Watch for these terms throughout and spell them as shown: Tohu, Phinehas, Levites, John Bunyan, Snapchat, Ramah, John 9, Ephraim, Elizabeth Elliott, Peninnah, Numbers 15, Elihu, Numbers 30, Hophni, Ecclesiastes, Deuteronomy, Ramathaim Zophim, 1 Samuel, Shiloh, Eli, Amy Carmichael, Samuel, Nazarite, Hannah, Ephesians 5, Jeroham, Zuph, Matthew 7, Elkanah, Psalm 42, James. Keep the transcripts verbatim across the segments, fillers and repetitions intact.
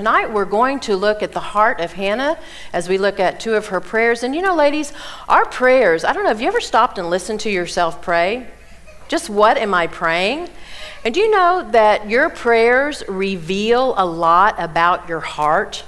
tonight we're going to look at the heart of Hannah as we look at two of her prayers. And you know, ladies, our prayers, I don't know, have you ever stopped and listened to yourself pray? Just what am I praying? And do you know that your prayers reveal a lot about your heart?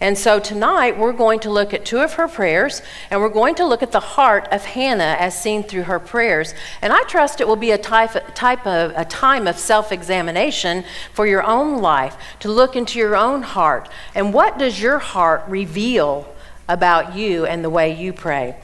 And so tonight we're going to look at two of her prayers, and we're going to look at the heart of Hannah as seen through her prayers. And I trust it will be a type of, type of a time of self-examination for your own life, to look into your own heart. And what does your heart reveal about you and the way you pray?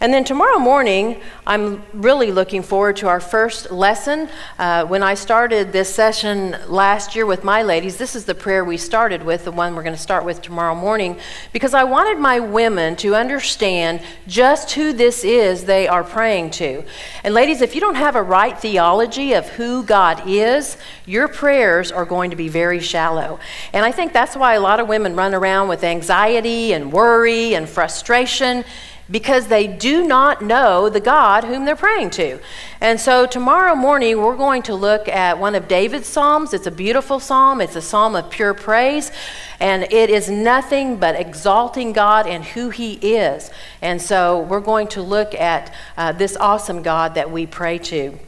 And then tomorrow morning, I'm really looking forward to our first lesson. Uh, when I started this session last year with my ladies, this is the prayer we started with, the one we're going to start with tomorrow morning, because I wanted my women to understand just who this is they are praying to. And ladies, if you don't have a right theology of who God is, your prayers are going to be very shallow. And I think that's why a lot of women run around with anxiety and worry and frustration, because they do not know the God whom they're praying to. And so tomorrow morning, we're going to look at one of David's Psalms. It's a beautiful psalm. It's a psalm of pure praise. And it is nothing but exalting God and who he is. And so we're going to look at uh, this awesome God that we pray to.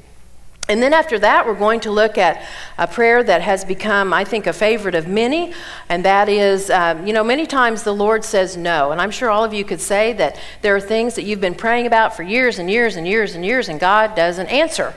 And then after that, we're going to look at a prayer that has become, I think, a favorite of many, and that is, um, you know, many times the Lord says no, and I'm sure all of you could say that there are things that you've been praying about for years and years and years and years, and God doesn't answer.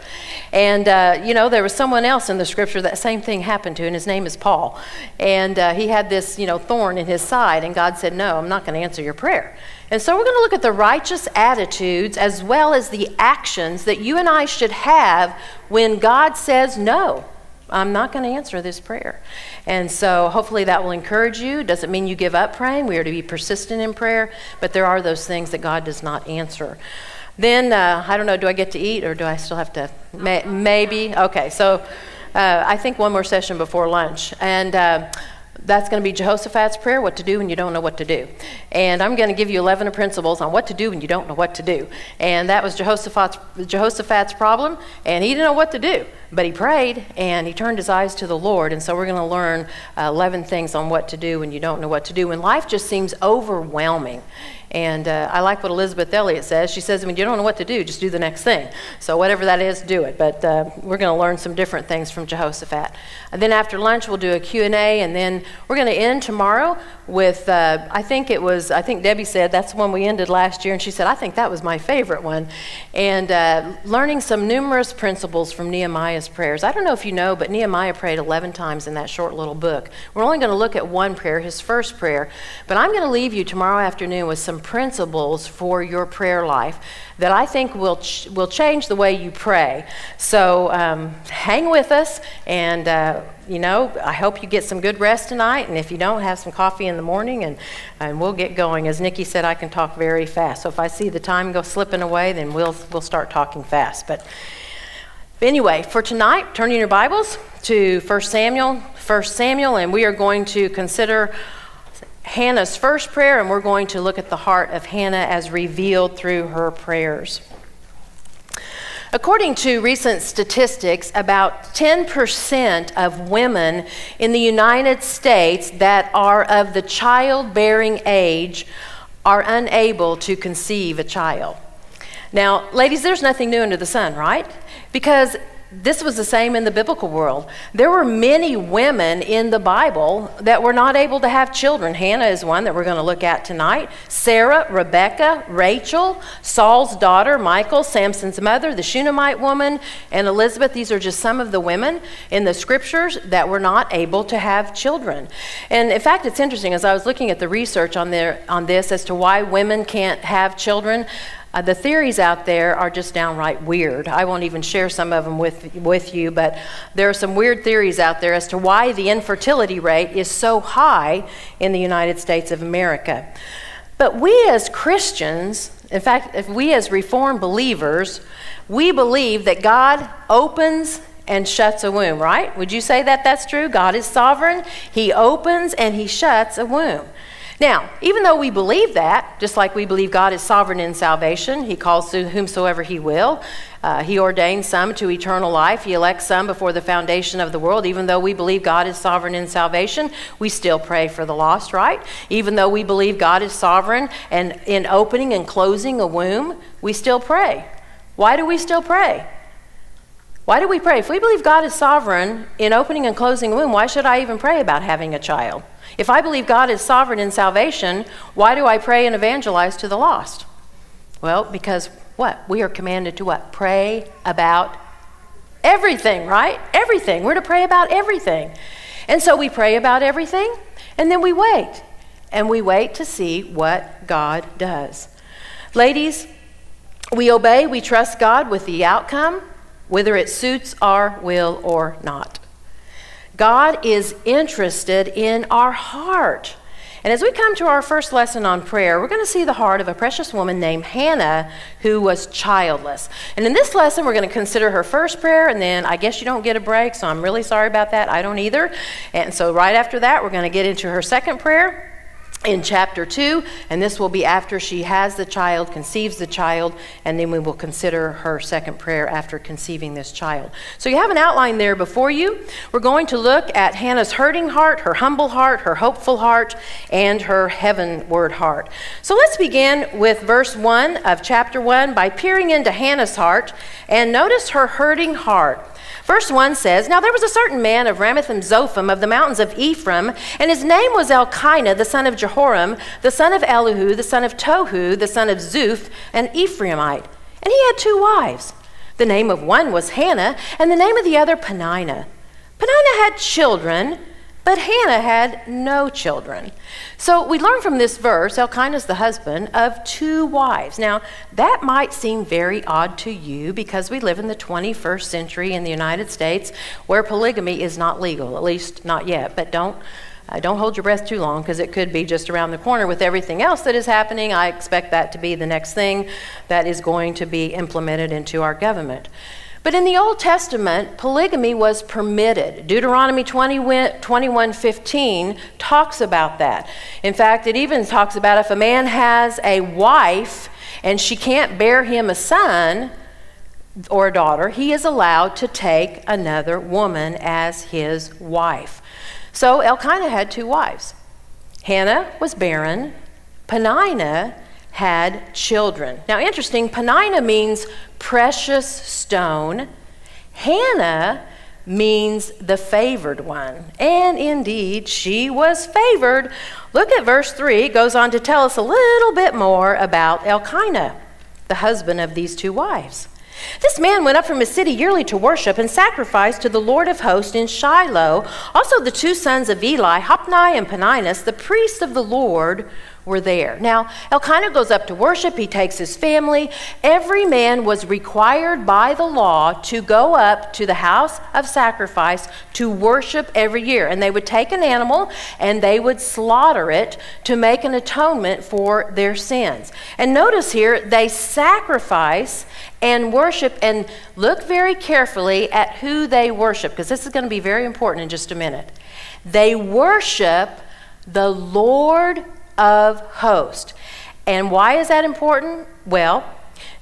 And, uh, you know, there was someone else in the scripture that same thing happened to, and his name is Paul, and uh, he had this, you know, thorn in his side, and God said, no, I'm not going to answer your prayer. And so we're going to look at the righteous attitudes as well as the actions that you and I should have when God says, no, I'm not going to answer this prayer. And so hopefully that will encourage you. It doesn't mean you give up praying. We are to be persistent in prayer, but there are those things that God does not answer. Then, uh, I don't know, do I get to eat or do I still have to? May maybe. Okay, so uh, I think one more session before lunch. And Uh, That's going to be Jehoshaphat's prayer, what to do when you don't know what to do. And I'm going to give you eleven principles on what to do when you don't know what to do. And that was Jehoshaphat's, Jehoshaphat's problem, and he didn't know what to do. But he prayed, and he turned his eyes to the Lord. And so we're going to learn uh, eleven things on what to do when you don't know what to do, when life just seems overwhelming. And uh, I like what Elizabeth Elliott says. She says, when you don't know what to do, just do the next thing. So whatever that is, do it. But uh, we're going to learn some different things from Jehoshaphat. And then after lunch, we'll do a Q and A, and then we're going to end tomorrow with, uh, I think it was, I think Debbie said, that's the one we ended last year. And she said, I think that was my favorite one. And uh, learning some numerous principles from Nehemiah's prayers. I don't know if you know, but Nehemiah prayed eleven times in that short little book. We're only going to look at one prayer, his first prayer. But I'm going to leave you tomorrow afternoon with some principles for your prayer life that I think will ch will change the way you pray. So um, hang with us, and uh, you know, I hope you get some good rest tonight, and if you don't, have some coffee in the morning, and, and we'll get going. As Nikki said, I can talk very fast, so if I see the time go slipping away, then we'll, we'll start talking fast. But anyway, for tonight, turn in your Bibles to First Samuel, First Samuel, and we are going to consider Hannah's first prayer, and we're going to look at the heart of Hannah as revealed through her prayers. According to recent statistics, about ten percent of women in the United States that are of the childbearing age are unable to conceive a child. Now, ladies, there's nothing new under the sun, right? Because this was the same in the biblical world. There were many women in the Bible that were not able to have children. Hannah is one that we're going to look at tonight. Sarah, Rebecca, Rachel, Saul's daughter, Michal, Samson's mother, the Shunammite woman, and Elizabeth. These are just some of the women in the scriptures that were not able to have children. And in fact, it's interesting, as I was looking at the research on, there, on this as to why women can't have children, Uh, the theories out there are just downright weird. I won't even share some of them with, with you, but there are some weird theories out there as to why the infertility rate is so high in the United States of America. But we as Christians, in fact, if we as Reformed believers, we believe that God opens and shuts a womb, right? Would you say that that's true? God is sovereign. He opens and he shuts a womb. Now, even though we believe that, just like we believe God is sovereign in salvation, he calls to whomsoever he will, uh, he ordains some to eternal life, he elects some before the foundation of the world. Even though we believe God is sovereign in salvation, we still pray for the lost, right? Even though we believe God is sovereign and in opening and closing a womb, we still pray. Why do we still pray? Why do we pray? If we believe God is sovereign in opening and closing a womb, why should I even pray about having a child? If I believe God is sovereign in salvation, why do I pray and evangelize to the lost? Well, because what? We are commanded to what? Pray about everything, right? Everything. We're to pray about everything. And so we pray about everything, and then we wait. And we wait to see what God does. Ladies, we obey, we trust God with the outcome, whether it suits our will or not. God is interested in our heart. And as we come to our first lesson on prayer, we're going to see the heart of a precious woman named Hannah who was childless. And in this lesson, we're going to consider her first prayer, and then I guess you don't get a break, so I'm really sorry about that. I don't either. And so right after that, we're going to get into her second prayer in chapter two, and this will be after she has the child, conceives the child, and then we will consider her second prayer after conceiving this child. So you have an outline there before you. We're going to look at Hannah's hurting heart, her humble heart, her hopeful heart, and her heavenward heart. So let's begin with verse one of chapter one by peering into Hannah's heart, and notice her hurting heart. Verse one says, "Now there was a certain man of Ramathaim Zophim of the mountains of Ephraim, and his name was Elkanah, the son of Jeroham, the son of Elihu, the son of Tohu, the son of Zuph, an Ephraimite. And he had two wives. The name of one was Hannah, and the name of the other Peninnah. Peninnah had children, but Hannah had no children." So we learn from this verse, Elkanah's the husband of two wives. Now, that might seem very odd to you because we live in the twenty-first century in the United States where polygamy is not legal, at least not yet. But don't, uh, don't hold your breath too long because it could be just around the corner with everything else that is happening. I expect that to be the next thing that is going to be implemented into our government. But in the Old Testament, polygamy was permitted. Deuteronomy twenty-one fifteen talks about that. In fact, it even talks about if a man has a wife and she can't bear him a son or a daughter, he is allowed to take another woman as his wife. So Elkanah had two wives. Hannah was barren. Peninnah had children. Now, interesting, Peninnah means precious stone. Hannah means the favored one. And indeed, she was favored. Look at verse three. It goes on to tell us a little bit more about Elkanah, the husband of these two wives. "This man went up from his city yearly to worship and sacrifice to the Lord of hosts in Shiloh. Also the two sons of Eli, Hophni and Phinehas, the priests of the Lord, were there." Now, Elkanah goes up to worship. He takes his family. Every man was required by the law to go up to the house of sacrifice to worship every year. And they would take an animal and they would slaughter it to make an atonement for their sins. And notice here, they sacrifice and worship, and look very carefully at who they worship, because this is going to be very important in just a minute. They worship the Lord of hosts. And why is that important? Well,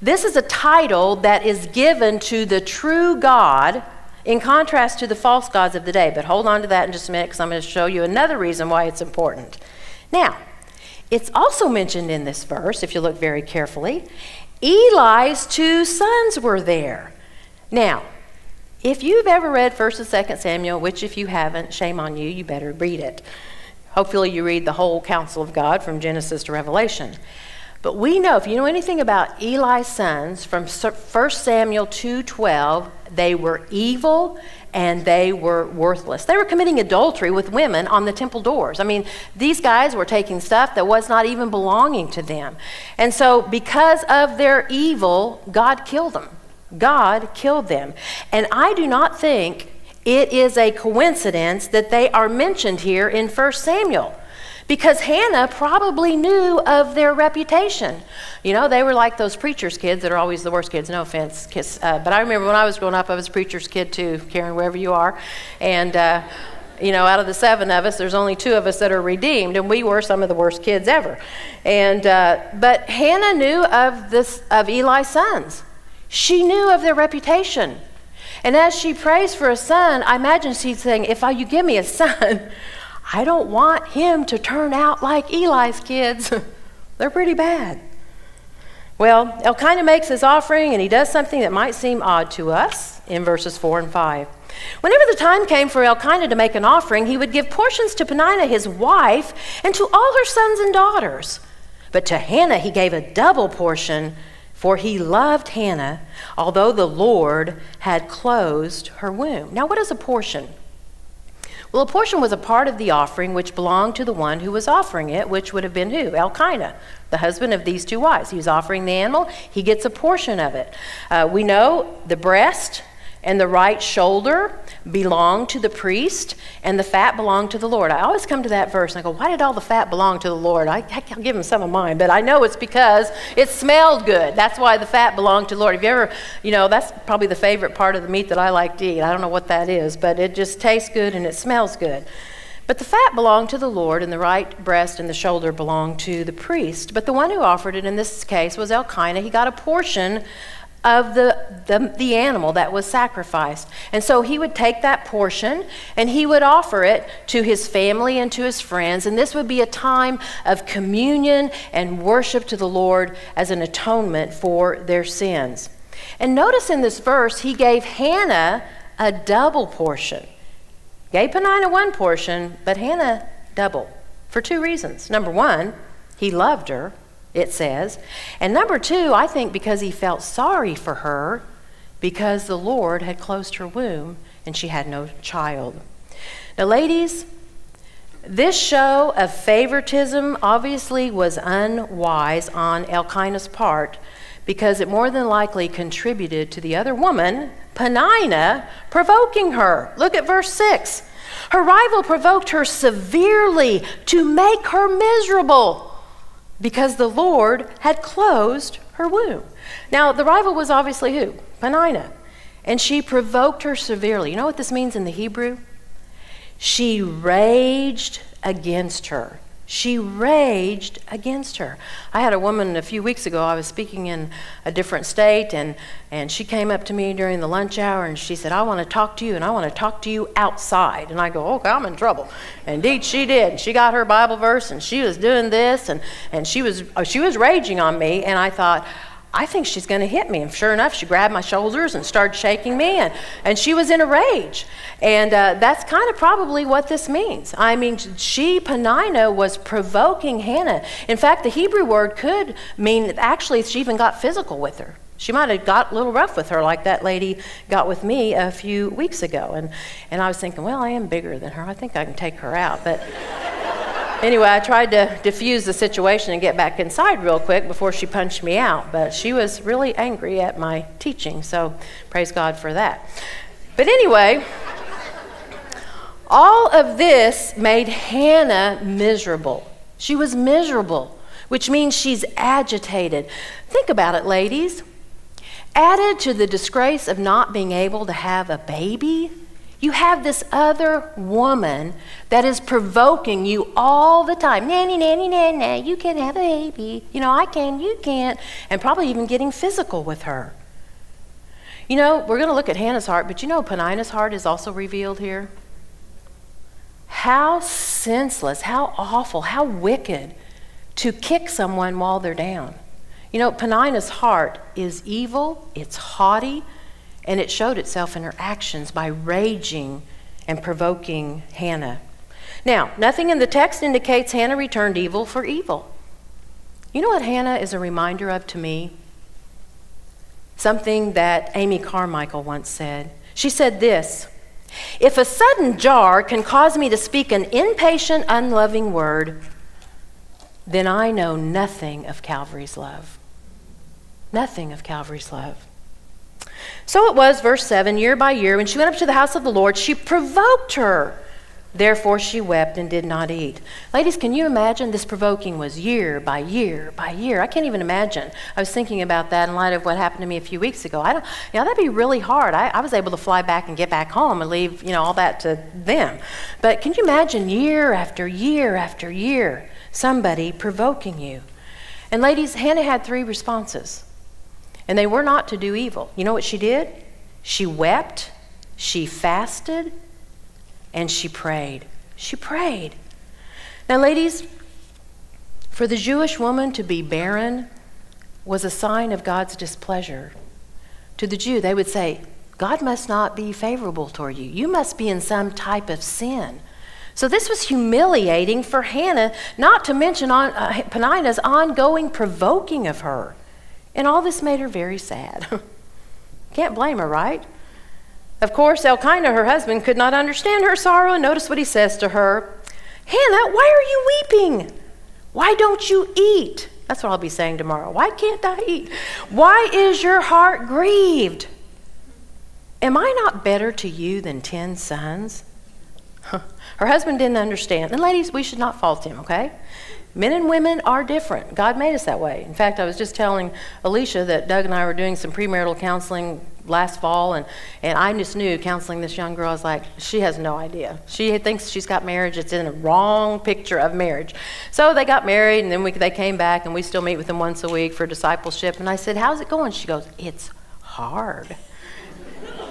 this is a title that is given to the true God in contrast to the false gods of the day. But hold on to that in just a minute, because I'm going to show you another reason why it's important. Now, it's also mentioned in this verse, if you look very carefully, Eli's two sons were there. Now, if you've ever read first and second Samuel, which if you haven't, shame on you, you better read it. Hopefully you read the whole counsel of God from Genesis to Revelation. But we know, if you know anything about Eli's sons from first Samuel two twelve, they were evil and they were worthless. They were committing adultery with women on the temple doors. I mean, these guys were taking stuff that was not even belonging to them. And so because of their evil, God killed them. God killed them. And I do not think it is a coincidence that they are mentioned here in first Samuel. Because Hannah probably knew of their reputation. You know, they were like those preacher's kids that are always the worst kids, no offense. Kids, uh, but I remember when I was growing up, I was a preacher's kid too, Karen, wherever you are. And uh, you know, out of the seven of us, there's only two of us that are redeemed, and we were some of the worst kids ever. And uh, but Hannah knew of this of Eli's sons. She knew of their reputation. And as she prays for a son, I imagine she's saying, if you give me a son, I don't want him to turn out like Eli's kids. They're pretty bad. Well, Elkanah makes his offering, and he does something that might seem odd to us in verses four and five. Whenever the time came for Elkanah to make an offering, he would give portions to Peninnah, his wife, and to all her sons and daughters. But to Hannah he gave a double portion, for he loved Hannah, although the Lord had closed her womb. Now, what is a portion? Well, a portion was a part of the offering which belonged to the one who was offering it, which would have been who? Elkanah, the husband of these two wives. He was offering the animal. He gets a portion of it. Uh, we know the breast and the right shoulder belong to the priest, and the fat belonged to the Lord. I always come to that verse and I go, why did all the fat belong to the Lord? I, I'll give him some of mine, but I know it's because it smelled good. That's why the fat belonged to the Lord. If you ever, you know, that's probably the favorite part of the meat that I like to eat. I don't know what that is, but it just tastes good and it smells good. But the fat belonged to the Lord, and the right breast and the shoulder belonged to the priest. But the one who offered it in this case was Elkanah. He got a portion of the, the, the animal that was sacrificed. And so he would take that portion and he would offer it to his family and to his friends. And this would be a time of communion and worship to the Lord as an atonement for their sins. And notice in this verse, he gave Hannah a double portion. Gave Peninnah one portion, but Hannah double, for two reasons. Number one, he loved her, it says. And number two, I think because he felt sorry for her, because the Lord had closed her womb and she had no child. Now, ladies, this show of favoritism obviously was unwise on Elkanah's part, because it more than likely contributed to the other woman, Peninnah, provoking her. Look at verse six. Her rival provoked her severely to make her miserable, because the Lord had closed her womb. Now, the rival was obviously who? Peninnah. And she provoked her severely. You know what this means in the Hebrew? She raged against her. She raged against her. I had a woman a few weeks ago. I was speaking in a different state, and, and she came up to me during the lunch hour, and she said, I want to talk to you, and I want to talk to you outside. And I go, okay, I'm in trouble. And indeed, she did. She got her Bible verse, and she was doing this, and, and she was, she was raging on me, and I thought, I think she's going to hit me. And sure enough, she grabbed my shoulders and started shaking me, and, and she was in a rage. And uh, that's kind of probably what this means. I mean, she, Peninnah, was provoking Hannah. In fact, the Hebrew word could mean, actually, she even got physical with her. She might have got a little rough with her, like that lady got with me a few weeks ago. And, and I was thinking, well, I am bigger than her. I think I can take her out. But anyway, I tried to diffuse the situation and get back inside real quick before she punched me out, but she was really angry at my teaching, so praise God for that. But anyway, all of this made Hannah miserable. She was miserable, which means she's agitated. Think about it, ladies. Added to the disgrace of not being able to have a baby, you have this other woman that is provoking you all the time. Nanny, nanny, nanny, nanny, you can't have a baby. You know, I can, you can't. And probably even getting physical with her. You know, we're going to look at Hannah's heart, but you know Peninnah's heart is also revealed here. How senseless, how awful, how wicked to kick someone while they're down. You know, Peninnah's heart is evil, it's haughty, and it showed itself in her actions by raging and provoking Hannah. Now, nothing in the text indicates Hannah returned evil for evil. You know what Hannah is a reminder of to me? Something that Amy Carmichael once said. She said this, "If a sudden jar can cause me to speak an impatient, unloving word, then I know nothing of Calvary's love." Nothing of Calvary's love. So it was, verse seven, year by year, when she went up to the house of the Lord, she provoked her Therefore she wept and did not eat. Ladies, can you imagine? This provoking was year by year by year. I can't even imagine. I was thinking about that in light of what happened to me a few weeks ago. I don't, you know, that'd be really hard. I, I was able to fly back and get back home and leave, you know, all that to them. But can you imagine year after year after year, somebody provoking you? And ladies, Hannah had three responses. And they were not to do evil. You know what she did? She wept, she fasted, and she prayed. She prayed. Now, ladies, for the Jewish woman to be barren was a sign of God's displeasure. To the Jew, they would say, God must not be favorable toward you. You must be in some type of sin. So this was humiliating for Hannah, not to mention on, uh, Peninnah's ongoing provoking of her. And all this made her very sad. Can't blame her, right? Of course, Elkanah, her husband, could not understand her sorrow. Notice what he says to her. Hannah, why are you weeping? Why don't you eat? That's what I'll be saying tomorrow. Why can't I eat? Why is your heart grieved? Am I not better to you than ten sons? Her husband didn't understand. And ladies, we should not fault him, okay? Men and women are different. God made us that way. In fact, I was just telling Alicia that Doug and I were doing some premarital counseling last fall, and, and I just knew, counseling this young girl, I was like, she has no idea. She thinks she's got marriage. It's in a wrong picture of marriage. So they got married, and then we, they came back, and we still meet with them once a week for discipleship. And I said, how's it going? She goes, it's hard.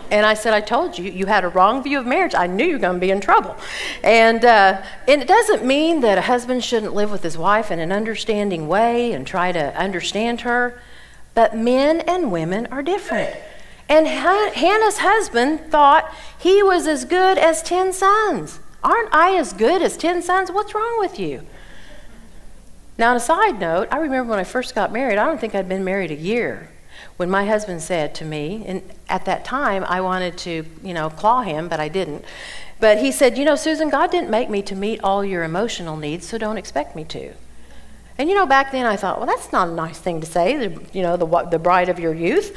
And I said, I told you, you had a wrong view of marriage. I knew you were going to be in trouble. And, uh, and it doesn't mean that a husband shouldn't live with his wife in an understanding way and try to understand her. But men and women are different. And Han- Hannah's husband thought he was as good as ten sons. Aren't I as good as ten sons? What's wrong with you? Now, on a side note, I remember when I first got married, I don't think I'd been married a year, when my husband said to me, and at that time I wanted to, you know, claw him, but I didn't. But he said, you know, Susan, God didn't make me to meet all your emotional needs, so don't expect me to. And, you know, back then I thought, well, that's not a nice thing to say, you know, the, the bride of your youth.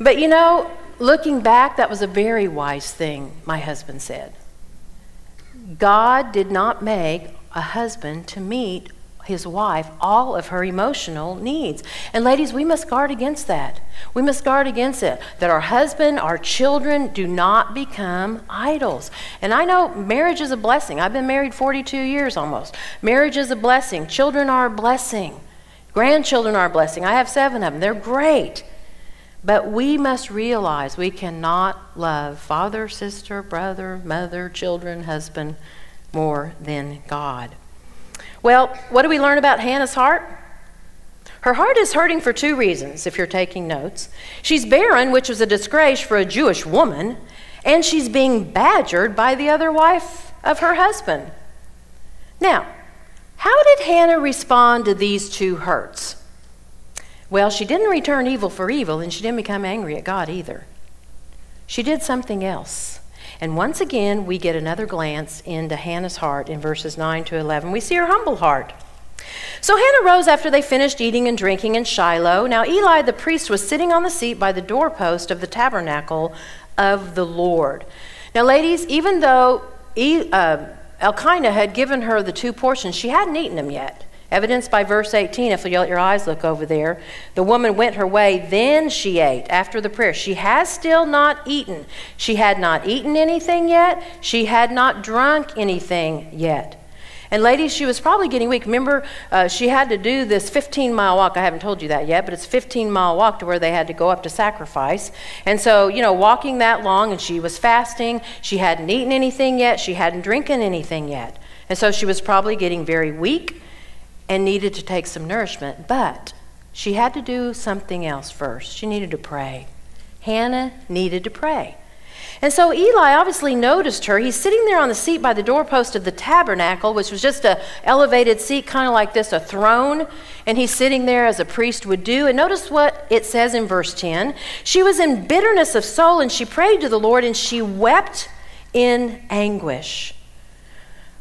But, you know, looking back, that was a very wise thing my husband said. God did not make a husband to meet his wife all of her emotional needs. And ladies, we must guard against that. We must guard against it, that our husband, our children do not become idols. And I know marriage is a blessing. I've been married forty-two years almost. Marriage is a blessing. Children are a blessing. Grandchildren are a blessing. I have seven of them. They're great. But we must realize we cannot love father, sister, brother, mother, children, husband more than God. Well, what do we learn about Hannah's heart? Her heart is hurting for two reasons, if you're taking notes. She's barren, which was a disgrace for a Jewish woman, and she's being badgered by the other wife of her husband. Now, how did Hannah respond to these two hurts? Well, she didn't return evil for evil, and she didn't become angry at God either. She did something else. And once again, we get another glance into Hannah's heart in verses nine to eleven. We see her humble heart. So Hannah rose after they finished eating and drinking in Shiloh. Now Eli the priest was sitting on the seat by the doorpost of the tabernacle of the Lord. Now ladies, even though e, uh, Elkanah had given her the two portions, she hadn't eaten them yet. Evidenced by verse eighteen, if you let your eyes look over there. The woman went her way, then she ate after the prayer. She has still not eaten. She had not eaten anything yet. She had not drunk anything yet. And ladies, she was probably getting weak. Remember, uh, she had to do this fifteen mile walk. I haven't told you that yet, but it's a fifteen mile walk to where they had to go up to sacrifice. And so, you know, walking that long, and she was fasting. She hadn't eaten anything yet. She hadn't drinking anything yet. And so she was probably getting very weak and needed to take some nourishment, but she had to do something else first. She needed to pray. Hannah needed to pray. And so Eli obviously noticed her. He's sitting there on the seat by the doorpost of the tabernacle, which was just an elevated seat, kind of like this, a throne. And he's sitting there as a priest would do. And notice what it says in verse ten. She was in bitterness of soul, and she prayed to the Lord, and she wept in anguish.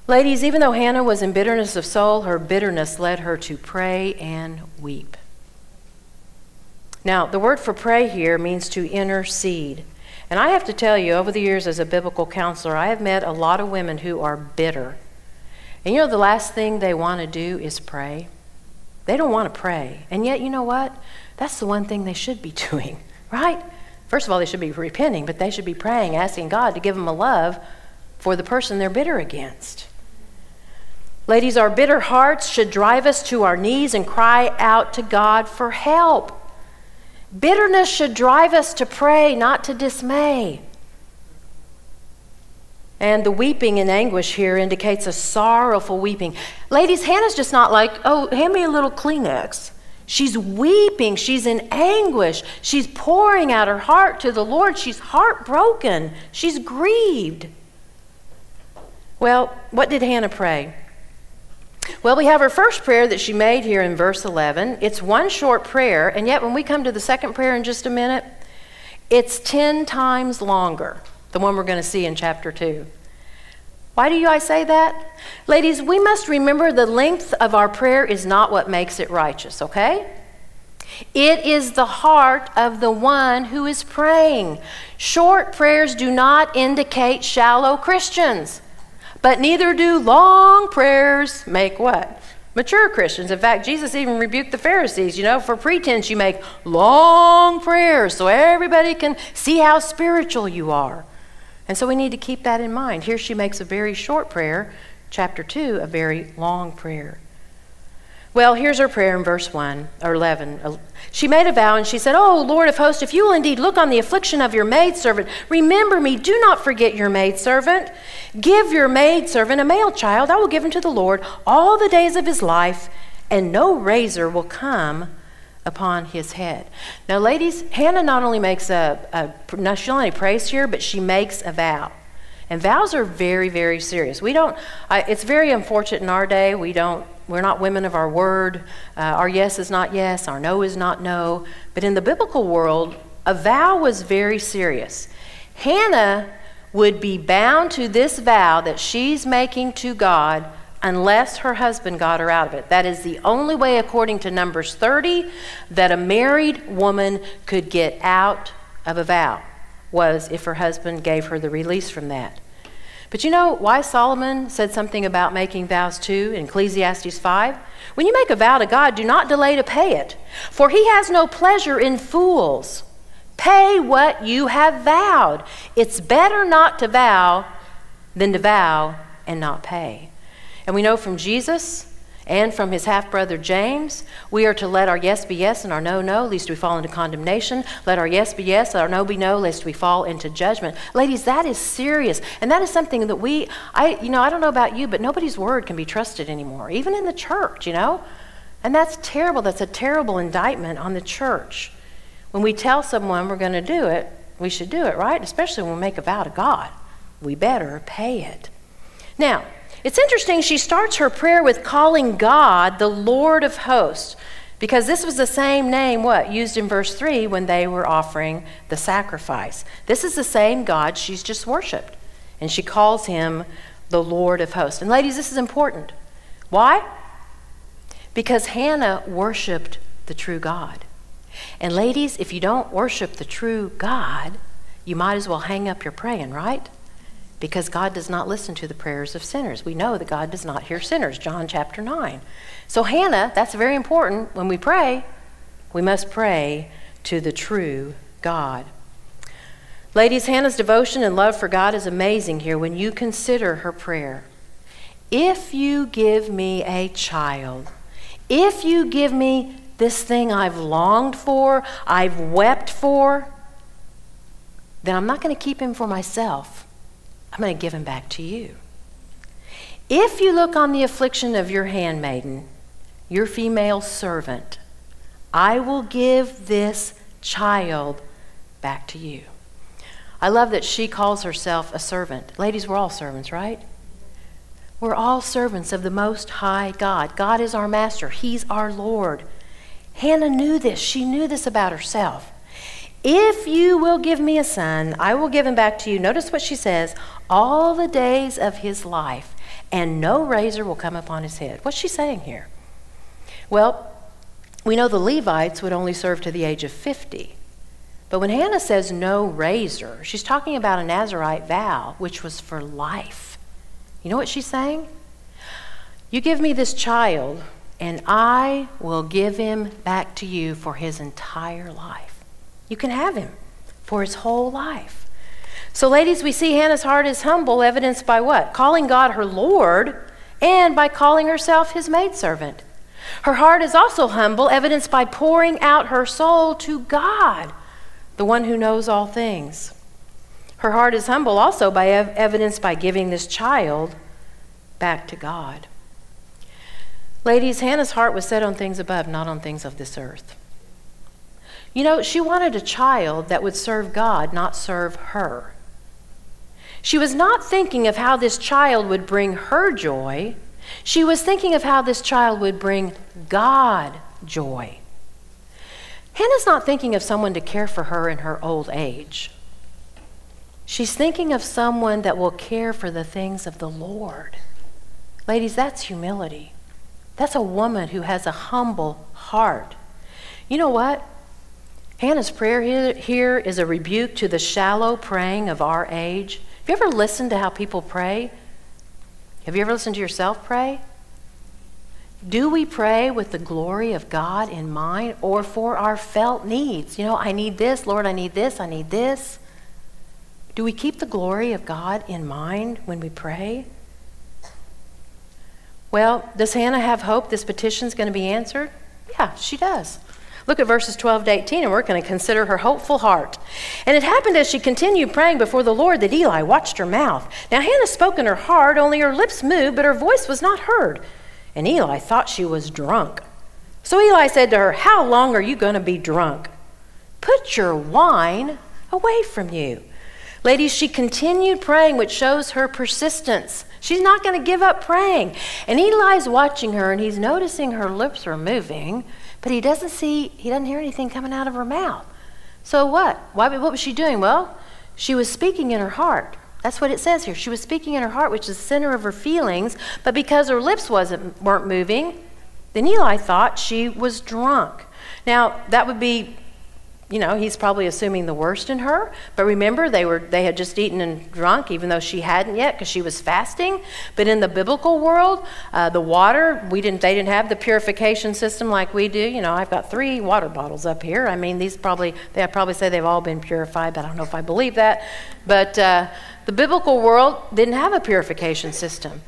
Ladies, even though Hannah was in bitterness of soul, her bitterness led her to pray and weep. Now, the word for pray here means to intercede. And I have to tell you, over the years as a biblical counselor, I have met a lot of women who are bitter. And you know, the last thing they want to do is pray. They don't want to pray. And yet, you know what? That's the one thing they should be doing, right? First of all, they should be repenting, but they should be praying, asking God to give them a love for the person they're bitter against. Ladies, our bitter hearts should drive us to our knees and cry out to God for help. Bitterness should drive us to pray, not to dismay. And the weeping and anguish here indicates a sorrowful weeping. Ladies, Hannah's just not like, oh, hand me a little Kleenex. She's weeping. She's in anguish. She's pouring out her heart to the Lord. She's heartbroken. She's grieved. Well, what did Hannah pray? Well, we have her first prayer that she made here in verse eleven. It's one short prayer, and yet when we come to the second prayer in just a minute, it's ten times longer, the one we're going to see in chapter two. Why do I say that? Ladies, we must remember the length of our prayer is not what makes it righteous, okay? It is the heart of the one who is praying. Short prayers do not indicate shallow Christians. But neither do long prayers make what? Mature Christians. In fact, Jesus even rebuked the Pharisees, you know, for pretense you make long prayers so everybody can see how spiritual you are. And so we need to keep that in mind. Here she makes a very short prayer, chapter two, a very long prayer. Well, here's her prayer in verse one, or eleven. She made a vow and she said, "O Lord of hosts, if you will indeed look on the affliction of your maidservant, remember me, do not forget your maidservant. Give your maidservant a male child. I will give him to the Lord all the days of his life, and no razor will come upon his head." Now, ladies, Hannah not only makes a, a she only prays here, but she makes a vow. And vows are very, very serious. We don't, uh, it's very unfortunate in our day, we don't, we're not women of our word. Uh, our yes is not yes, our no is not no. But in the biblical world, a vow was very serious. Hannah would be bound to this vow that she's making to God unless her husband got her out of it. That is the only way, according to Numbers thirty, that a married woman could get out of a vow, was if her husband gave her the release from that. But you know why Solomon said something about making vows too in Ecclesiastes five? When you make a vow to God, do not delay to pay it, for he has no pleasure in fools. Pay what you have vowed. It's better not to vow than to vow and not pay. And we know from Jesus and from his half-brother James, we are to let our yes be yes and our no, no, lest we fall into condemnation. Let our yes be yes, let our no be no, lest we fall into judgment. Ladies, that is serious. And that is something that we, I, you know, I don't know about you, but nobody's word can be trusted anymore, even in the church, you know? And that's terrible. That's a terrible indictment on the church. When we tell someone we're going to do it, we should do it, right? Especially when we make a vow to God. We better pay it. Now, it's interesting, she starts her prayer with calling God the Lord of hosts, because this was the same name, what, used in verse three when they were offering the sacrifice. This is the same God she's just worshiped, and she calls him the Lord of hosts. And ladies, this is important. Why? Because Hannah worshiped the true God. And ladies, if you don't worship the true God, you might as well hang up your praying, right? Because God does not listen to the prayers of sinners. We know that God does not hear sinners, John chapter nine. So Hannah, that's very important. When we pray, we must pray to the true God. Ladies, Hannah's devotion and love for God is amazing here when you consider her prayer. If you give me a child, if you give me this thing I've longed for, I've wept for, then I'm not going to keep him for myself. I'm going to give him back to you. If you look on the affliction of your handmaiden, your female servant, I will give this child back to you. I love that she calls herself a servant. Ladies, we're all servants, right? We're all servants of the Most High God. God is our master. He's our Lord. Hannah knew this. She knew this about herself. If you will give me a son, I will give him back to you. Notice what she says, all the days of his life, and no razor will come upon his head. What's she saying here? Well, we know the Levites would only serve to the age of fifty, But when Hannah says no razor, she's talking about a Nazarite vow, which was for life. You know what she's saying? You give me this child, and I will give him back to you for his entire life. You can have him for his whole life. So ladies, we see Hannah's heart is humble, evidenced by what? Calling God her Lord, and by calling herself his maidservant. Her heart is also humble, evidenced by pouring out her soul to God, the one who knows all things. Her heart is humble also by ev evidenced by giving this child back to God. Ladies, Hannah's heart was set on things above, not on things of this earth. You know, she wanted a child that would serve God, not serve her. She was not thinking of how this child would bring her joy. She was thinking of how this child would bring God joy. Hannah's not thinking of someone to care for her in her old age. She's thinking of someone that will care for the things of the Lord. Ladies, that's humility. That's a woman who has a humble heart. You know what? Hannah's prayer here, here is a rebuke to the shallow praying of our age. Have you ever listened to how people pray? Have you ever listened to yourself pray? Do we pray with the glory of God in mind, or for our felt needs? You know, I need this, Lord, I need this, I need this. Do we keep the glory of God in mind when we pray? Well, does Hannah have hope this petition's going to be answered? Yeah, she does. Look at verses twelve to eighteen, and we're going to consider her hopeful heart. And it happened as she continued praying before the Lord that Eli watched her mouth. Now Hannah spoke in her heart, only her lips moved, but her voice was not heard. And Eli thought she was drunk. So Eli said to her, "How long are you going to be drunk? Put your wine away from you." Ladies, she continued praying, which shows her persistence. She's not going to give up praying. And Eli's watching her, and he's noticing her lips are moving, but he doesn't see, he doesn't hear anything coming out of her mouth. So what? Why, what was she doing? Well, she was speaking in her heart. That's what it says here. She was speaking in her heart, which is the center of her feelings, but because her lips wasn't, weren't moving, then Eli thought she was drunk. Now, that would be, you know, he's probably assuming the worst in her, but remember, they, were, they had just eaten and drunk, even though she hadn't yet, because she was fasting. But in the biblical world, uh, the water, we didn't, they didn't have the purification system like we do. You know, I've got three water bottles up here. I mean, these probably, they, I'd probably say they've all been purified, but I don't know if I believe that. But uh, the biblical world didn't have a purification system.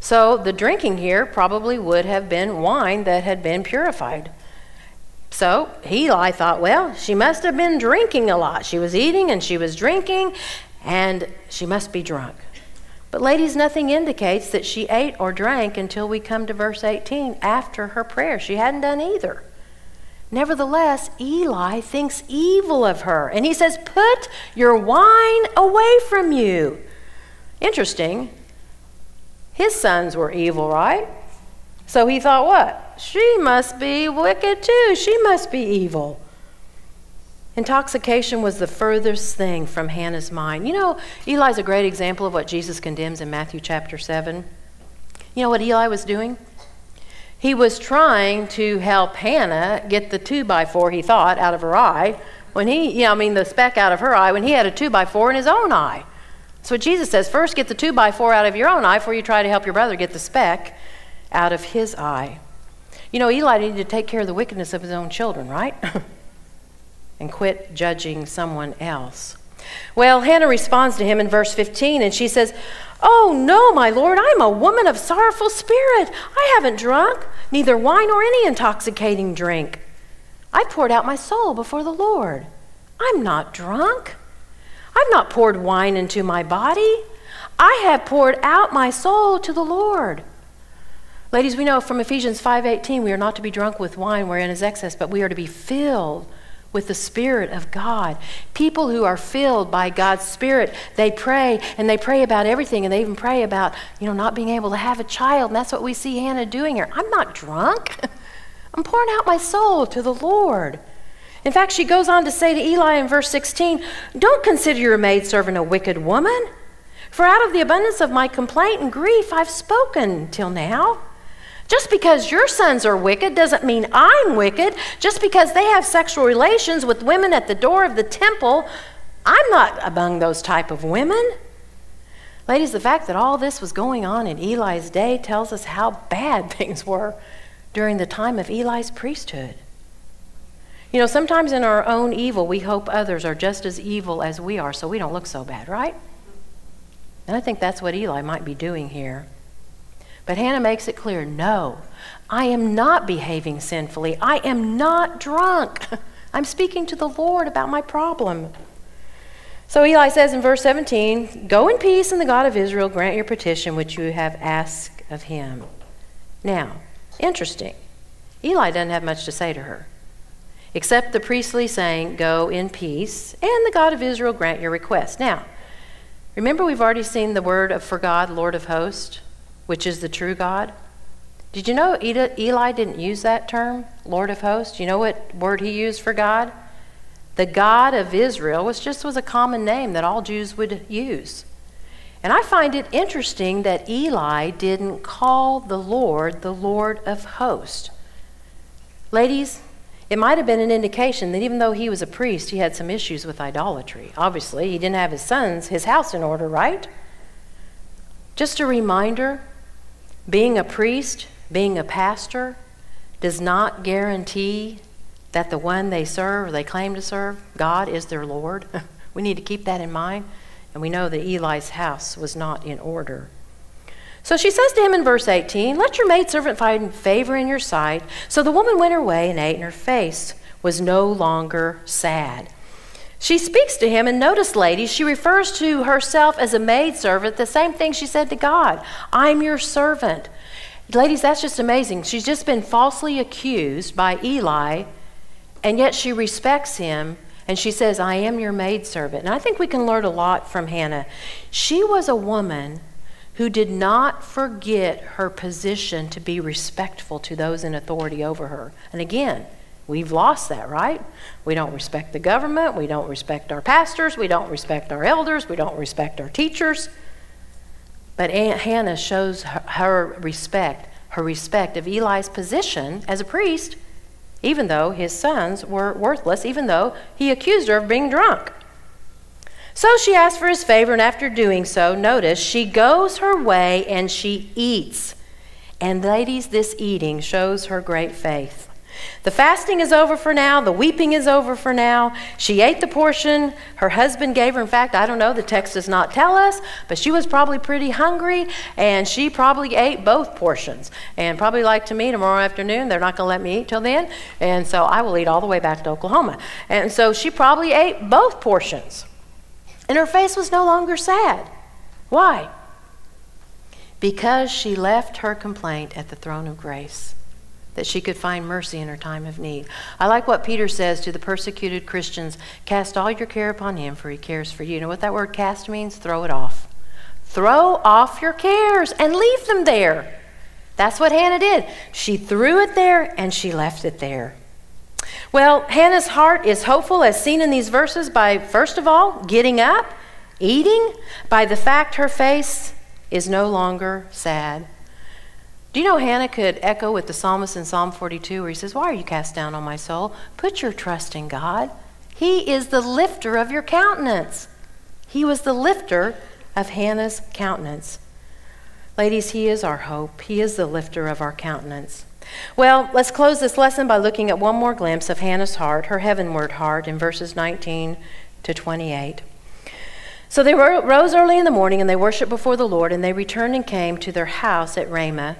So the drinking here probably would have been wine that had been purified. So Eli thought, well, she must have been drinking a lot. She was eating and she was drinking, and she must be drunk. But ladies, nothing indicates that she ate or drank until we come to verse eighteen, after her prayer. She hadn't done either. Nevertheless, Eli thinks evil of her, and he says, "Put your wine away from you." Interesting. His sons were evil, right? So he thought what? She must be wicked too. She must be evil. Intoxication was the furthest thing from Hannah's mind. You know, Eli's a great example of what Jesus condemns in Matthew chapter seven. You know what Eli was doing? He was trying to help Hannah get the two by four, he thought, out of her eye. When he, you know, I mean the speck out of her eye, when he had a two by four in his own eye. So Jesus says, first get the two by four out of your own eye before you try to help your brother get the speck out of his eye. You know, Eli needed to take care of the wickedness of his own children, right? And quit judging someone else. Well, Hannah responds to him in verse fifteen, and she says, "Oh, no, my Lord, I'm a woman of sorrowful spirit. I haven't drunk, neither wine nor any intoxicating drink. I poured out my soul before the Lord. I'm not drunk. I've not poured wine into my body. I have poured out my soul to the Lord." Ladies, we know from Ephesians five eighteen, we are not to be drunk with wine wherein is excess, but we are to be filled with the Spirit of God. People who are filled by God's Spirit, they pray, and they pray about everything, and they even pray about, you know, not being able to have a child, and that's what we see Hannah doing here. I'm not drunk. I'm pouring out my soul to the Lord. In fact, she goes on to say to Eli in verse sixteen, "Don't consider your maidservant a wicked woman, for out of the abundance of my complaint and grief I've spoken till now. Just because your sons are wicked doesn't mean I'm wicked. Just because they have sexual relations with women at the door of the temple, I'm not among those type of women. Ladies, the fact that all this was going on in Eli's day tells us how bad things were during the time of Eli's priesthood. You know, sometimes in our own evil, we hope others are just as evil as we are, so we don't look so bad, right? And I think that's what Eli might be doing here. But Hannah makes it clear, no, I am not behaving sinfully. I am not drunk. I'm speaking to the Lord about my problem. So Eli says in verse seventeen, "Go in peace, and the God of Israel grant your petition which you have asked of him." Now, interesting. Eli doesn't have much to say to her, except the priestly saying, "Go in peace, and the God of Israel grant your request." Now, remember we've already seen the word of for God, Lord of hosts, which is the true God. Did you know Eli didn't use that term, Lord of hosts? You know what word he used for God? The God of Israel, which just was a common name that all Jews would use. And I find it interesting that Eli didn't call the Lord the Lord of hosts. Ladies, it might have been an indication that even though he was a priest, he had some issues with idolatry. Obviously, he didn't have his sons, his house in order, right? Just a reminder, being a priest, being a pastor, does not guarantee that the one they serve, or they claim to serve, God, is their Lord. We need to keep that in mind. And we know that Eli's house was not in order. So she says to him in verse eighteen, "Let your maidservant find favor in your sight." So the woman went her way and ate, and her face was no longer sad. She speaks to him, and notice, ladies, she refers to herself as a maidservant, the same thing she said to God, "I'm your servant." Ladies, that's just amazing. She's just been falsely accused by Eli, and yet she respects him, and she says, "I am your maidservant." And I think we can learn a lot from Hannah. She was a woman who did not forget her position to be respectful to those in authority over her. And again, we've lost that, right? We don't respect the government. We don't respect our pastors. We don't respect our elders. We don't respect our teachers. But Aunt Hannah shows her, her respect, her respect of Eli's position as a priest, even though his sons were worthless, even though he accused her of being drunk. So she asked for his favor, and after doing so, notice, she goes her way and she eats. And ladies, this eating shows her great faith. The fasting is over for now. The weeping is over for now. She ate the portion her husband gave her. In fact, I don't know, the text does not tell us, but she was probably pretty hungry, and she probably ate both portions. And probably like to me tomorrow afternoon, they're not going to let me eat till then, and so I will eat all the way back to Oklahoma. And so she probably ate both portions. And her face was no longer sad. Why? Because she left her complaint at the throne of grace, that she could find mercy in her time of need. I like what Peter says to the persecuted Christians, "Cast all your care upon him, for he cares for you." You know what that word cast means? Throw it off. Throw off your cares and leave them there. That's what Hannah did. She threw it there and she left it there. Well, Hannah's heart is hopeful, as seen in these verses, by, first of all, getting up, eating, by the fact her face is no longer sad. Do you know Hannah could echo with the psalmist in Psalm forty-two, where he says, "Why are you cast down, O my soul? Put your trust in God. He is the lifter of your countenance." He was the lifter of Hannah's countenance. Ladies, he is our hope. He is the lifter of our countenance. Well, let's close this lesson by looking at one more glimpse of Hannah's heart, her heavenward heart, in verses nineteen to twenty-eight. "So they rose early in the morning, and they worshiped before the Lord, and they returned and came to their house at Ramah.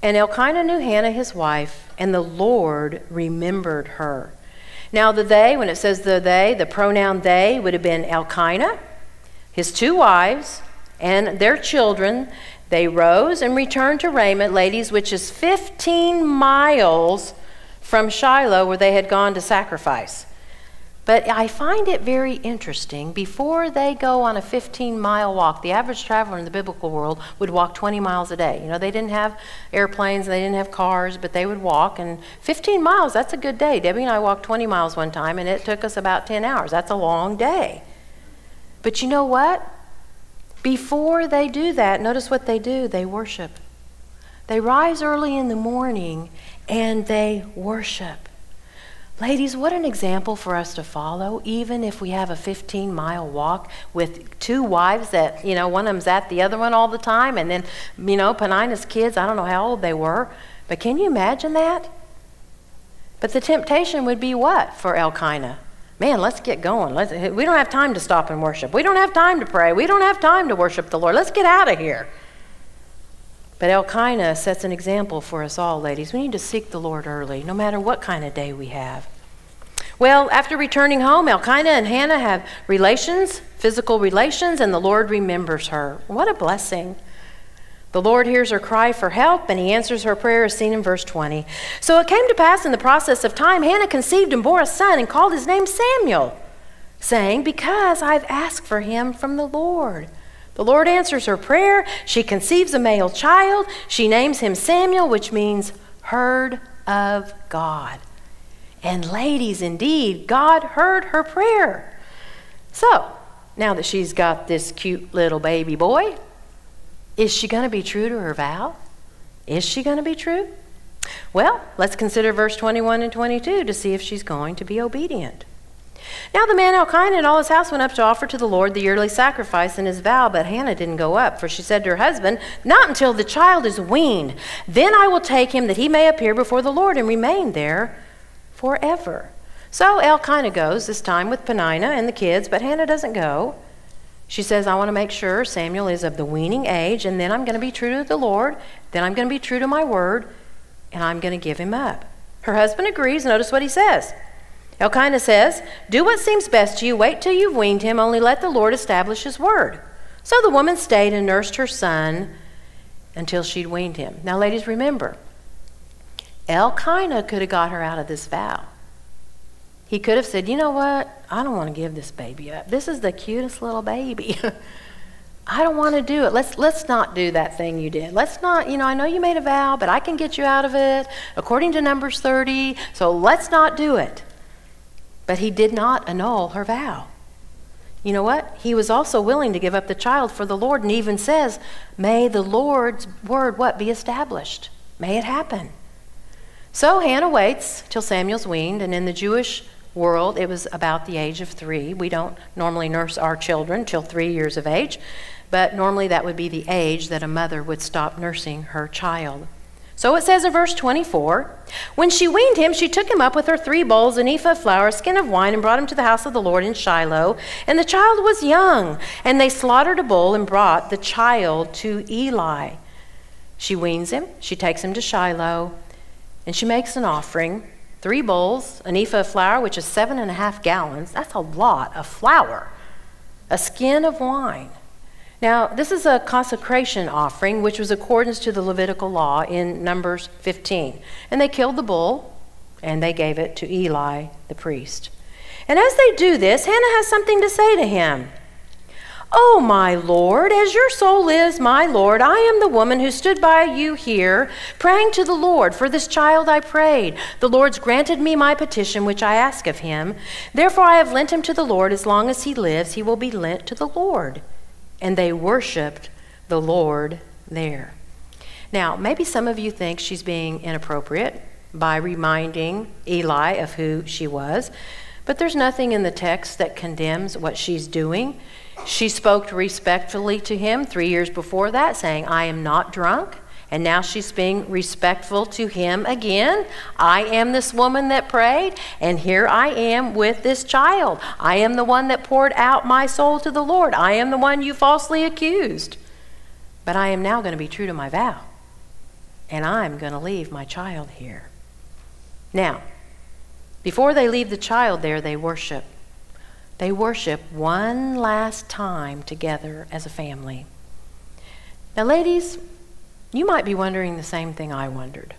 And Elkanah knew Hannah his wife, and the Lord remembered her." Now the they, when it says the they, the pronoun they would have been Elkanah, his two wives, and their children. They rose and returned to Ramah, ladies, which is fifteen miles from Shiloh, where they had gone to sacrifice. But I find it very interesting. Before they go on a fifteen-mile walk, the average traveler in the biblical world would walk twenty miles a day. You know, they didn't have airplanes, they didn't have cars, but they would walk. And fifteen miles, that's a good day. Debbie and I walked twenty miles one time, and it took us about ten hours. That's a long day. But you know what? Before they do that, notice what they do. They worship. They rise early in the morning and they worship. Ladies, what an example for us to follow, even if we have a fifteen-mile walk with two wives that, you know, one of them's at the other one all the time, and then, you know, Peninnah's kids, I don't know how old they were, but can you imagine that? But the temptation would be what for Elkanah? Man, let's get going. Let's, we don't have time to stop and worship. We don't have time to pray. We don't have time to worship the Lord. Let's get out of here. But Elkanah sets an example for us all, ladies. We need to seek the Lord early, no matter what kind of day we have. Well, after returning home, Elkanah and Hannah have relations, physical relations, and the Lord remembers her. What a blessing. The Lord hears her cry for help, and he answers her prayer as seen in verse twenty. So it came to pass in the process of time, Hannah conceived and bore a son and called his name Samuel, saying, because I've asked for him from the Lord. The Lord answers her prayer. She conceives a male child. She names him Samuel, which means heard of God. And ladies, indeed, God heard her prayer. So now that she's got this cute little baby boy, is she going to be true to her vow? Is she going to be true? Well, let's consider verse twenty-one and twenty-two to see if she's going to be obedient. Now the man Elkanah and all his house went up to offer to the Lord the yearly sacrifice and his vow, but Hannah didn't go up, for she said to her husband, not until the child is weaned. Then I will take him that he may appear before the Lord and remain there forever. So Elkanah goes, this time with Peninnah and the kids, but Hannah doesn't go. She says, I want to make sure Samuel is of the weaning age, and then I'm going to be true to the Lord, then I'm going to be true to my word, and I'm going to give him up. Her husband agrees. Notice what he says. Elkanah says, do what seems best to you. Wait till you've weaned him. Only let the Lord establish his word. So the woman stayed and nursed her son until she'd weaned him. Now, ladies, remember, Elkanah could have got her out of this vow. He could have said, you know what? I don't want to give this baby up. This is the cutest little baby. I don't want to do it. Let's, let's not do that thing you did. Let's not, you know, I know you made a vow, but I can get you out of it according to Numbers thirty, so let's not do it. But he did not annul her vow. You know what? He was also willing to give up the child for the Lord, and even says, may the Lord's word, what, be established. May it happen. So Hannah waits till Samuel's weaned, and in the Jewish world, it was about the age of three. We don't normally nurse our children till three years of age, but normally that would be the age that a mother would stop nursing her child. So it says in verse twenty-four, when she weaned him, she took him up with her three bowls, an ephah of flour, a skin of wine, and brought him to the house of the Lord in Shiloh. And the child was young, and they slaughtered a bull and brought the child to Eli. She weans him, she takes him to Shiloh, and she makes an offering, three bowls, an ephah of flour, which is seven and a half gallons. That's a lot of flour. A skin of wine. Now, this is a consecration offering, which was accordance to the Levitical law in Numbers fifteen. And they killed the bull, and they gave it to Eli, the priest. And as they do this, Hannah has something to say to him. Oh, my Lord, as your soul lives, my Lord, I am the woman who stood by you here, praying to the Lord. For this child I prayed. The Lord's granted me my petition, which I ask of him. Therefore I have lent him to the Lord. As long as he lives, he will be lent to the Lord. And they worshiped the Lord there. Now, maybe some of you think she's being inappropriate by reminding Eli of who she was, but there's nothing in the text that condemns what she's doing. She spoke respectfully to him three years before that, saying, I am not drunk. And now she's being respectful to him again. I am this woman that prayed, and here I am with this child. I am the one that poured out my soul to the Lord. I am the one you falsely accused. But I am now going to be true to my vow, and I'm going to leave my child here. Now, before they leave the child there, they worship. They worship one last time together as a family. Now, ladies, you might be wondering the same thing I wondered.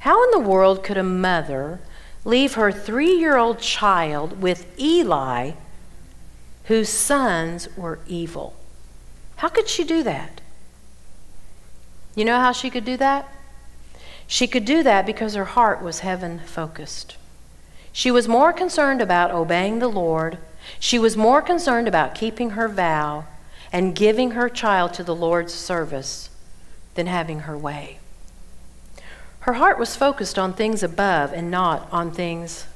How in the world could a mother leave her three-year-old child with Eli, whose sons were evil? How could she do that? You know how she could do that? She could do that because her heart was heaven-focused. She was more concerned about obeying the Lord. She was more concerned about keeping her vow and giving her child to the Lord's service than having her way. Her heart was focused on things above and not on things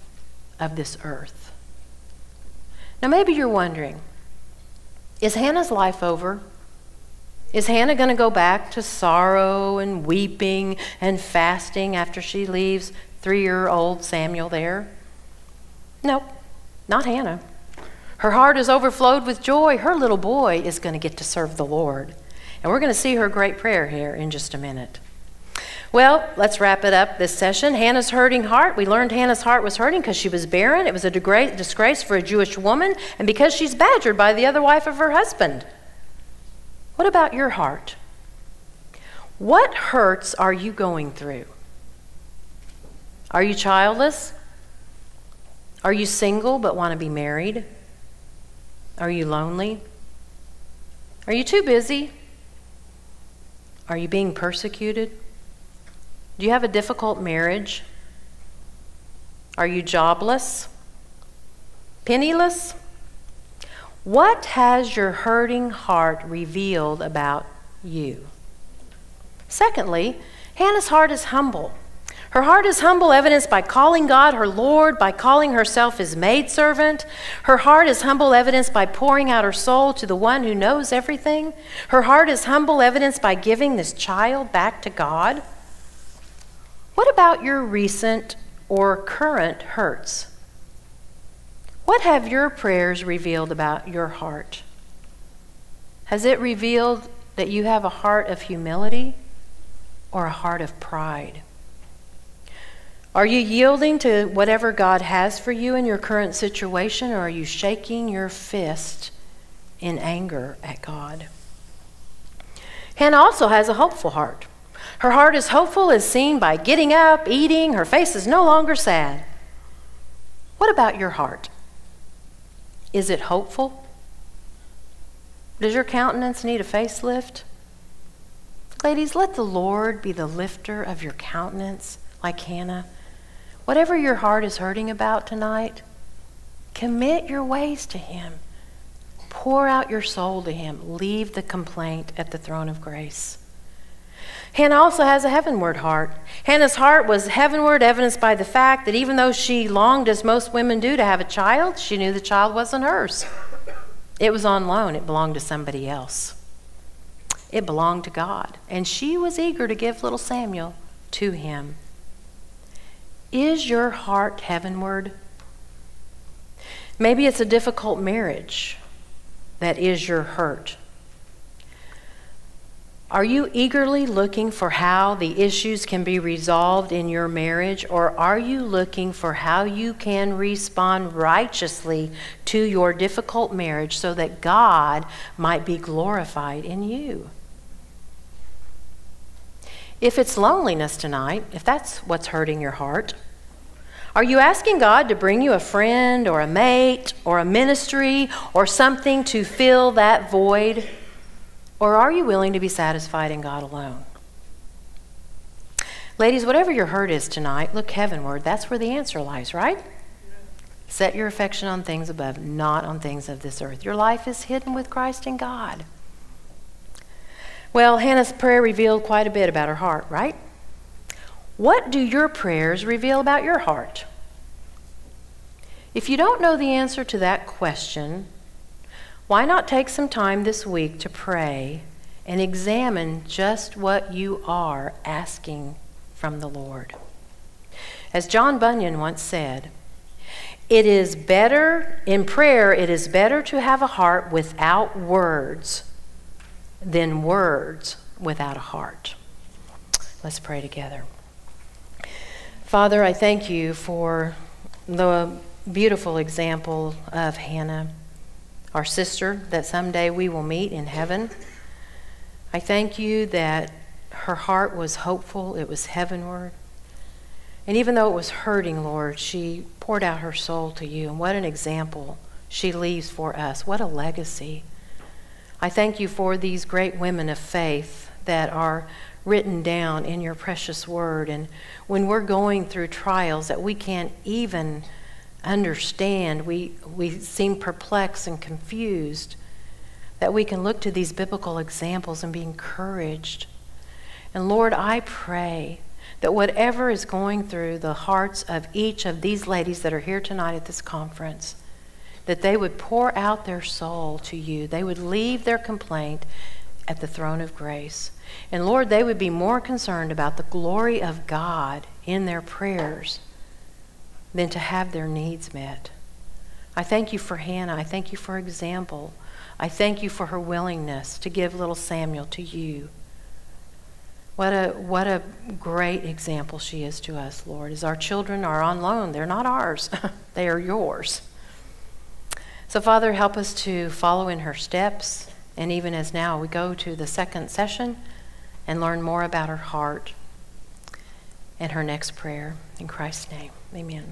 of this earth. Now maybe you're wondering, is Hannah's life over? Is Hannah going to go back to sorrow and weeping and fasting after she leaves three-year-old Samuel there? Nope, not Hannah. Her heart is overflowed with joy. Her little boy is going to get to serve the Lord. And we're going to see her great prayer here in just a minute. Well, let's wrap it up this session. Hannah's hurting heart. We learned Hannah's heart was hurting because she was barren. It was a disgrace for a Jewish woman, and because she's badgered by the other wife of her husband. What about your heart? What hurts are you going through? Are you childless? Are you single but want to be married? Are you lonely? Are you too busy? Are you being persecuted? Do you have a difficult marriage? Are you jobless? Penniless? What has your hurting heart revealed about you? Secondly, Hannah's heart is humble. Her heart is humble, evidenced by calling God her Lord, by calling herself his maidservant. Her heart is humble, evidenced by pouring out her soul to the one who knows everything. Her heart is humble, evidenced by giving this child back to God. What about your recent or current hurts? What have your prayers revealed about your heart? Has it revealed that you have a heart of humility or a heart of pride? Are you yielding to whatever God has for you in your current situation, or are you shaking your fist in anger at God? Hannah also has a hopeful heart. Her heart is hopeful as seen by getting up, eating. Her face is no longer sad. What about your heart? Is it hopeful? Does your countenance need a facelift? Ladies, let the Lord be the lifter of your countenance, like Hannah. Whatever your heart is hurting about tonight, commit your ways to him. Pour out your soul to him. Leave the complaint at the throne of grace. Hannah also has a heavenward heart. Hannah's heart was heavenward, evidenced by the fact that even though she longed, as most women do, to have a child, she knew the child wasn't hers. It was on loan. It belonged to somebody else. It belonged to God. And she was eager to give little Samuel to him. Is your heart heavenward? Maybe it's a difficult marriage that is your hurt. Are you eagerly looking for how the issues can be resolved in your marriage, or are you looking for how you can respond righteously to your difficult marriage so that God might be glorified in you? If it's loneliness tonight, if that's what's hurting your heart, are you asking God to bring you a friend or a mate or a ministry or something to fill that void? Or are you willing to be satisfied in God alone? Ladies, whatever your hurt is tonight, look heavenward. That's where the answer lies, right? Set your affection on things above, not on things of this earth. Your life is hidden with Christ in God. Well, Hannah's prayer revealed quite a bit about her heart, right? What do your prayers reveal about your heart? If you don't know the answer to that question, why not take some time this week to pray and examine just what you are asking from the Lord? As John Bunyan once said, it is better, in prayer, it is better to have a heart without words than words without a heart. Let's pray together. Father, I thank you for the beautiful example of Hannah, our sister that someday we will meet in heaven. I thank you that her heart was hopeful, it was heavenward. And even though it was hurting, Lord, she poured out her soul to you. And what an example she leaves for us. What a legacy. I thank you for these great women of faith that are written down in your precious word. And when we're going through trials that we can't even understand, we, we seem perplexed and confused, that we can look to these biblical examples and be encouraged. And Lord, I pray that whatever is going through the hearts of each of these ladies that are here tonight at this conference, that they would pour out their soul to you. They would leave their complaint at the throne of grace. And Lord, they would be more concerned about the glory of God in their prayers than to have their needs met. I thank you for Hannah. I thank you for example. I thank you for her willingness to give little Samuel to you. What a, what a great example she is to us, Lord, as our children are on loan. They're not ours. They are yours. So, Father, help us to follow in her steps. And even as now we go to the second session and learn more about her heart and her next prayer. In Christ's name, amen.